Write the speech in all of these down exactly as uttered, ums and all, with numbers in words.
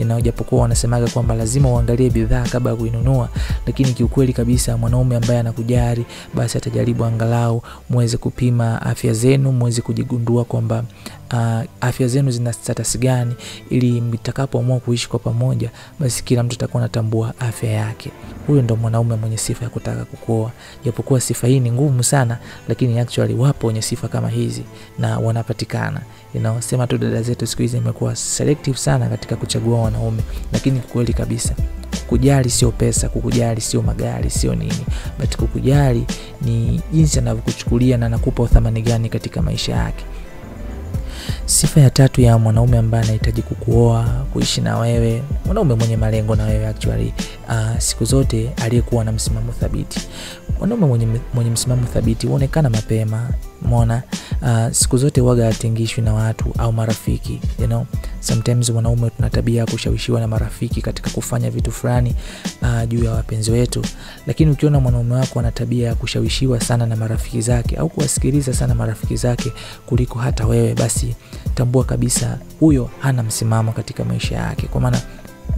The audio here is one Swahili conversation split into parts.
you know, japokuwa wanasemaga kwamba lazima uangalie bidhaa kabla kuinunua, lakini kiukweli kabisa mwanaume ambaye anakujali basi atajaribu angalau muweze kupima afya zenu, muweze kujigundua kwamba Uh, afya zenu zina status gani, ili mtakapoamua kuishi kwa pamoja basi kila mtu atakuwa anatambua afya yake. Huyo ndo mwanaume mwenye sifa ya kutaka kukuoa. Japokuwa sifa hii ni ngumu sana, lakini actually wapo wenye sifa kama hizi na wanapatikana. You know, sema tu dada zetu siku hizi imekuwa selective sana katika kuchagua wanaume, lakini kweli kabisa kukujali sio pesa, kukujali sio magari, sio nini, but kukujali ni jinsi anavyokuchukulia na anakupa uthamani gani katika maisha yake. Sifa ya tatu ya mwanaume ambaye anahitaji kukuoa, kuishi na wewe, mwanaume mwenye malengo na wewe actually uh, siku zote aliyekuwa na msimamo thabiti. Mwanaume mwenye mwenye msimamo thabiti huonekana mapema, umeona? Uh, siku zote waga atengishwi na watu au marafiki, you know. Sometimes wanaume tuna tabia kushawishiwa na marafiki katika kufanya vitu fulani uh, juu ya wapenzi wetu. Lakini ukiona mwanaume wako ana tabia kushawishiwa sana na marafiki zake au kuwasikiliza sana marafiki zake kuliko hata wewe, basi tambua kabisa huyo hana msimamo katika maisha yake. Kwa maana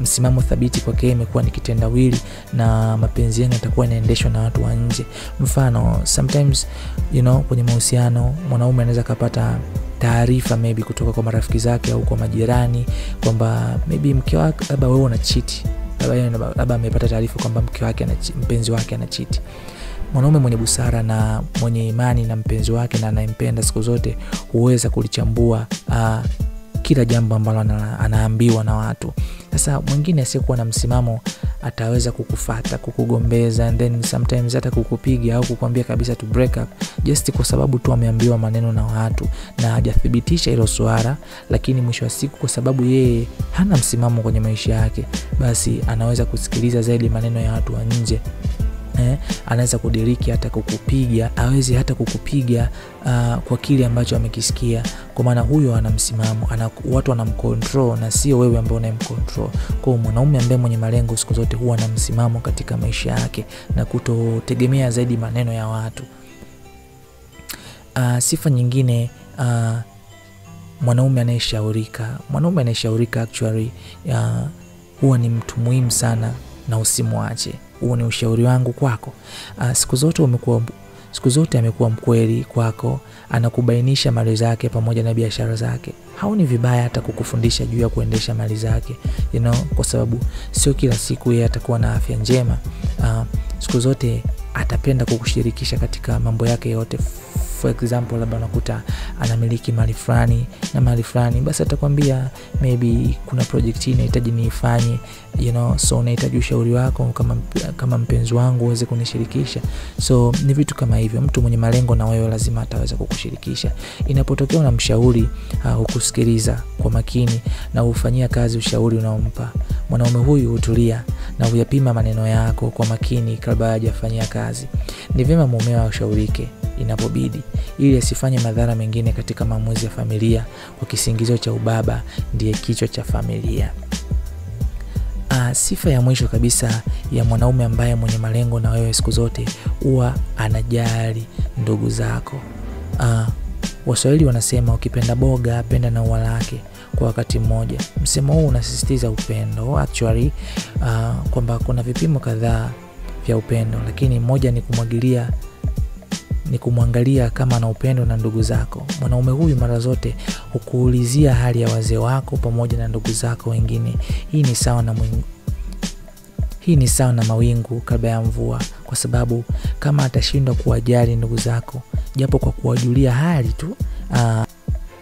msimamo thabiti kwake imekuwa ni kitendawili na mapenzi yenu yatakuwa yanaendeshwa na watu wa nje. Mfano, sometimes you know, kwenye mahusiano mwanaume anaweza kupata taarifa maybe kutoka kwa marafiki zake au kwa majirani kwamba maybe mke wake labda wewe una cheat, labda labda amepata taarifa kwamba mke wake ana mpenzi wake ana cheat. Mwanaume mwenye busara na mwenye imani na mpenzi wake na anayempenda siku zote huweza kulichambua uh, kila jambo ambalo ana, anaambiwa na watu. Sasa mwingine asiyekuwa na msimamo ataweza kukufuata, kukugombeza, and then sometimes hata kukupiga au kukwambia kabisa to break up just kwa sababu tu ameambiwa maneno na watu na hajathibitisha hilo swala. Lakini mwisho wa siku kwa sababu yeye hana msimamo kwenye maisha yake, basi anaweza kusikiliza zaidi maneno ya watu wa nje. Eh, anaweza kudiriki hata kukupiga, hawezi hata kukupiga uh, kwa kile ambacho amekisikia. Kwa maana huyo ana msimamo, ana watu wanamcontrol na sio wewe ambaye unamcontrol. Kwa hiyo mwanaume ambaye mwenye malengo siku zote huwa na msimamo katika maisha yake na kutotegemea zaidi maneno ya watu. Uh, sifa nyingine uh, mwanaume anayeshaurika. Mwanaume anayeshaurika actually uh, huwa ni mtu muhimu sana na usimwache. Huo ni ushauri wangu kwako. Uh, siku zote umekuwa siku zote amekuwa mkweli kwako, anakubainisha mali zake pamoja na biashara zake. Haoni vibaya hata kukufundisha juu ya kuendesha mali zake, you know, kwa sababu sio kila siku yeye atakuwa na afya njema. Uh, siku zote atapenda kukushirikisha katika mambo yake yote. For example, labda unakuta anamiliki mali fulani na mali fulani, basi atakwambia maybe kuna project hii inahitaji niifanye, you know, so nahitaji ushauri wako kama kama mpenzi wangu uweze kunishirikisha. So ni vitu kama hivyo, mtu mwenye malengo na wewe lazima ataweza kukushirikisha. Inapotokea unamshauri, uh, ukusikiliza kwa makini na ufanyia kazi ushauri unaompa, mwanaume huyu hutulia na huyapima maneno yako kwa makini kabla hajafanyia kazi. Ni vyema mumewa ushaurike inapobidi ili asifanye madhara mengine katika maamuzi ya familia kwa kisingizio cha ubaba ndiye kichwa cha familia. Uh, sifa ya mwisho kabisa ya mwanaume ambaye mwenye malengo na wewe siku zote huwa anajali ndugu zako. Uh, Waswahili wanasema ukipenda boga penda na ua lake kwa wakati mmoja. Msemo huu unasisitiza upendo actually, uh, kwamba kuna vipimo kadhaa vya upendo, lakini moja ni kumwagilia ni kumwangalia kama ana upendo na ndugu zako. Mwanaume huyu mara zote hukuulizia hali ya wazee wako pamoja na ndugu zako wengine. Hii ni sawa na mwingu. Hii ni sawa na mawingu kabla ya mvua, kwa sababu kama atashindwa kuwajali ndugu zako japo kwa kuwajulia hali tu, uh,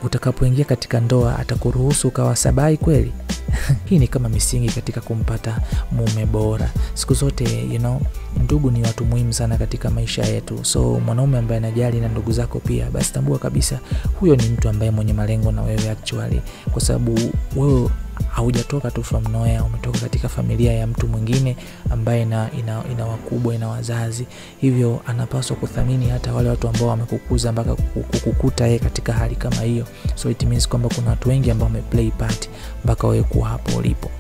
utakapoingia katika ndoa atakuruhusu kawa sabai kweli? Hii ni kama misingi katika kumpata mume bora. Siku zote, you know, ndugu ni watu muhimu sana katika maisha yetu. So mwanaume ambaye anajali na ndugu zako pia, basi tambua kabisa huyo ni mtu ambaye mwenye malengo na wewe actually, kwa sababu wewe haujatoka tu from nowhere, umetoka katika familia ya mtu mwingine ambaye ina ina, ina wakubwa, ina wazazi. Hivyo anapaswa kuthamini hata wale watu ambao wamekukuza mpaka kukukuta yeye katika hali kama hiyo. So it means kwamba kuna watu wengi ambao wameplay part mpaka wewe kuwa hapo ulipo.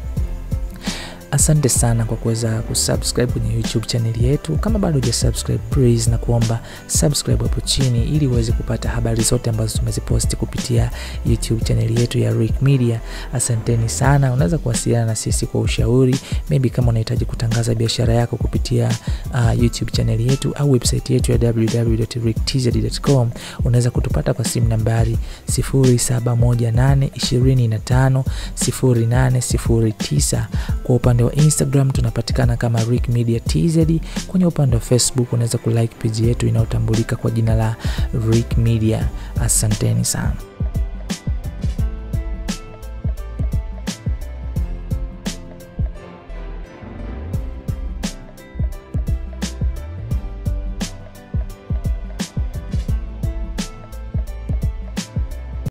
Asante sana kwa kuweza kusubscribe kwenye YouTube channel yetu. Kama bado hujasubscribe, please na kuomba subscribe hapo chini ili uweze kupata habari zote ambazo tumeziposti kupitia YouTube channel yetu ya Rick Media. Asanteni sana. Unaweza kuwasiliana na sisi kwa ushauri, maybe kama unahitaji kutangaza biashara yako kupitia uh, YouTube channel yetu au website yetu ya w w w dot rick media dot com. Unaweza kutupata kwa simu nambari sifuri saba moja nane ishirini na tano sifuri nane sifuri tisa. Kwa upande wa Instagram tunapatikana kama Rick Media T Z. Kwenye upande wa Facebook unaweza kulike page yetu inayotambulika kwa jina la Rick Media. Asanteni sana.